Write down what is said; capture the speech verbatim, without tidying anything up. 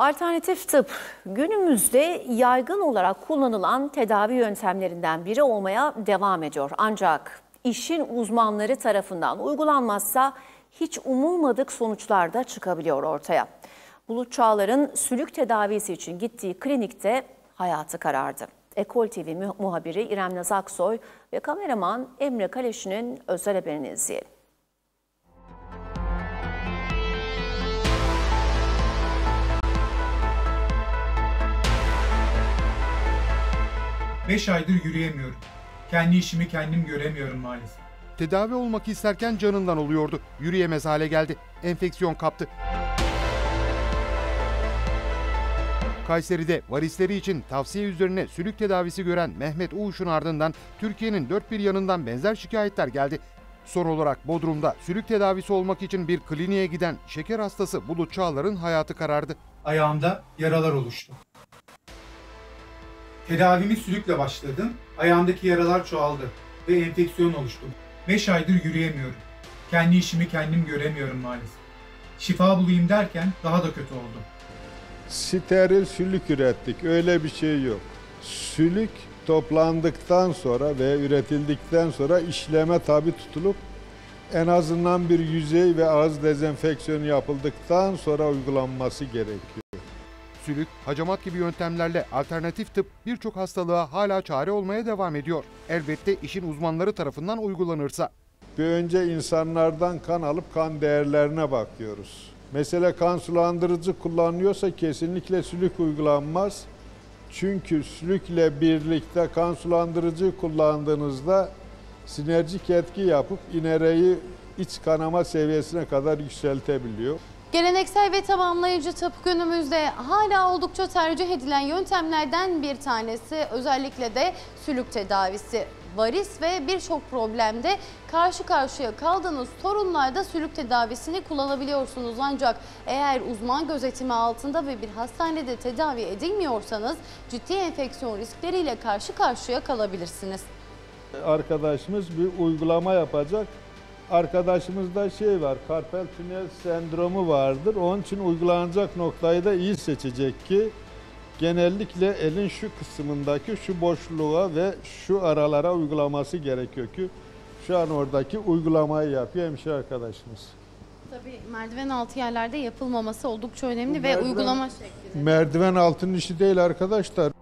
Alternatif tıp günümüzde yaygın olarak kullanılan tedavi yöntemlerinden biri olmaya devam ediyor. Ancak işin uzmanları tarafından uygulanmazsa hiç umulmadık sonuçlar da çıkabiliyor ortaya. Bulut Çağlar'ın sülük tedavisi için gittiği klinikte hayatı karardı. Ekol T V muhabiri İrem Nazaksoy ve kameraman Emre Kaleş'in özel haberini izleyelim. beş aydır yürüyemiyorum. Kendi işimi kendim göremiyorum maalesef. Tedavi olmak isterken canından oluyordu. Yürüyemez hale geldi. Enfeksiyon kaptı. Kayseri'de varisleri için tavsiye üzerine sülük tedavisi gören Mehmet Uğuş'un ardından Türkiye'nin dört bir yanından benzer şikayetler geldi. Son olarak Bodrum'da sülük tedavisi olmak için bir kliniğe giden şeker hastası Bulut Çağlar'ın hayatı karardı. Ayağımda yaralar oluştu. Tedavimi sülükle başladım. Ayağımdaki yaralar çoğaldı ve enfeksiyon oluştu. beş aydır yürüyemiyorum. Kendi işimi kendim göremiyorum maalesef. Şifa bulayım derken daha da kötü oldum. Steril sülük ürettik. Öyle bir şey yok. Sülük toplandıktan sonra ve üretildikten sonra işleme tabi tutulup en azından bir yüzey ve ağız dezenfeksiyonu yapıldıktan sonra uygulanması gerekiyor. Sülük, hacamat gibi yöntemlerle alternatif tıp birçok hastalığa hala çare olmaya devam ediyor. Elbette işin uzmanları tarafından uygulanırsa. Bir önce insanlardan kan alıp kan değerlerine bakıyoruz. Mesela kan sulandırıcı kullanıyorsa kesinlikle sülük uygulanmaz. Çünkü sülükle birlikte kan sulandırıcı kullandığınızda sinerjik etki yapıp inereyi iç kanama seviyesine kadar yükseltebiliyor. Geleneksel ve tamamlayıcı tıp günümüzde hala oldukça tercih edilen yöntemlerden bir tanesi, özellikle de sülük tedavisi. Varis ve birçok problemde karşı karşıya kaldığınız sorunlarda sülük tedavisini kullanabiliyorsunuz. Ancak eğer uzman gözetimi altında ve bir hastanede tedavi edilmiyorsanız ciddi enfeksiyon riskleriyle karşı karşıya kalabilirsiniz. Arkadaşımız bir uygulama yapacak. Arkadaşımızda şey var, karpal tünel sendromu vardır. Onun için uygulanacak noktayı da iyi seçecek ki genellikle elin şu kısmındaki şu boşluğa ve şu aralara uygulaması gerekiyor ki şu an oradaki uygulamayı yapıyor hemşire arkadaşımız. Tabii merdiven altı yerlerde yapılmaması oldukça önemli merdiven, ve uygulama şekli. Merdiven altının işi değil arkadaşlar.